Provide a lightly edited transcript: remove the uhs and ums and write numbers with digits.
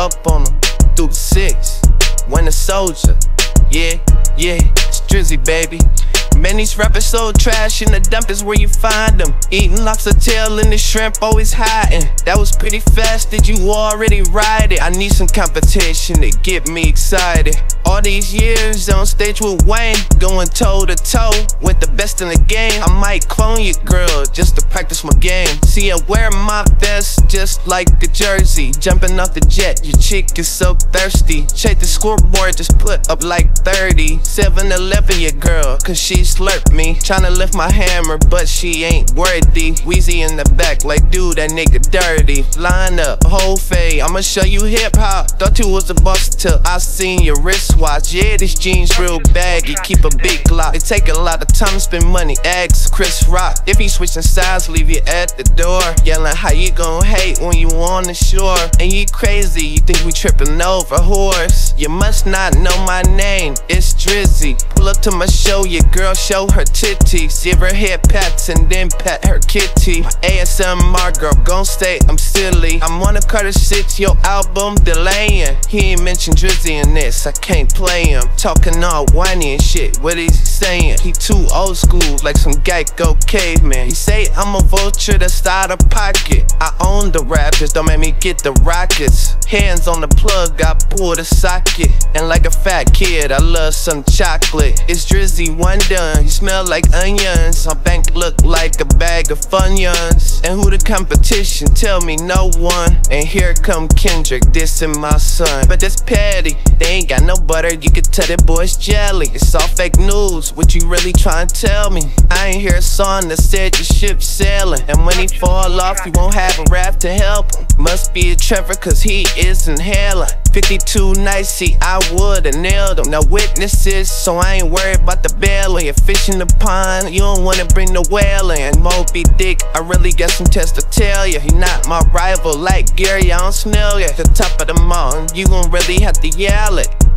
up on him through the six. When a soldier, yeah, yeah, it's Drizzy, baby. Man, these rappers so trash, in the dump is where you find them. Eating lobster tail and the shrimp always hiding. That was pretty fast, did you already ride it? I need some competition to get me excited. All these years on stage with Wayne, going toe to toe with the best in the game. I might clone your girl just to practice my game. See, I wear my vest just like a jersey. Jumping off the jet, your chick is so thirsty. Check the scoreboard, just put up like 30. 7-Eleven your girl, cause she's slurp me, tryna lift my hammer, but she ain't worthy. Wheezy in the back, like dude, that nigga dirty. Line up, whole fade, I'ma show you hip hop. Thought you was a boss till I seen your wristwatch. Yeah, this jeans real baggy, keep a big Glock. It take a lot of time to spend money. Ask Chris Rock if he switching sides, leave you at the door. Yelling how you gon' hate when you on the shore. And you crazy, you think we tripping over horse. You must not know my name, it's Drizzy. Pull up to my show, your girl show her titties, give her head pats and then pat her kitty. My ASMR girl gon' say I'm silly. I'm on a Carter 6, your album delaying. He ain't mentioned Drizzy in this, I can't play him. Talking all whiny and shit, what is he saying? He too old school, like some Geico caveman. He say I'm a vulture that's out of pocket. I own the rappers, don't make me get the rockets. Hands on the plug, I pull the socket. And like a fat kid, I love some chocolate. It's Drizzy one day. He smell like onions. My bank look like a bag of Funyuns. And who the competition? Tell me no one. And here come Kendrick dissing my son. But that's petty, they ain't got no butter. You can tell that boy's jelly. It's all fake news, what you really trying to tell me? I ain't hear a song that said your ship sailing. And when he fall off, you won't have a raft to help him. Must be a Trevor, cause he is inhaling. 52 nights, see I would've nailed him. No witnesses, so I ain't worried about the bail. You're fishing the pond, you don't wanna bring the whale in. Moby Dick, I really got some test to tell ya. He not my rival like Gary, I don't smell ya. The top of the mountain, you gon' really have to yell it.